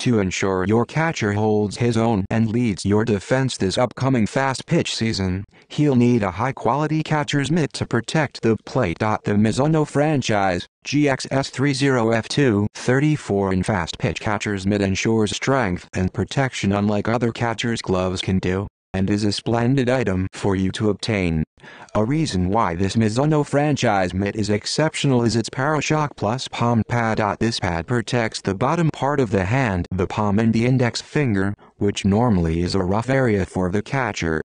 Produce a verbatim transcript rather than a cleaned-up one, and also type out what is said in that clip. to ensure your catcher holds his own and leads your defense this upcoming fast pitch season, he'll need a high-quality catcher's mitt to protect the plate. The Mizuno franchise, G X S thirty P F two, thirty-four in fast pitch catcher's mitt ensures strength and protection unlike other catcher's gloves can do, and is a splendid item for you to obtain. A reason why this Mizuno franchise mitt is exceptional is its ParaShock Plus palm pad. This pad protects the bottom part of the hand, the palm and the index finger, which normally is a rough area for the catcher.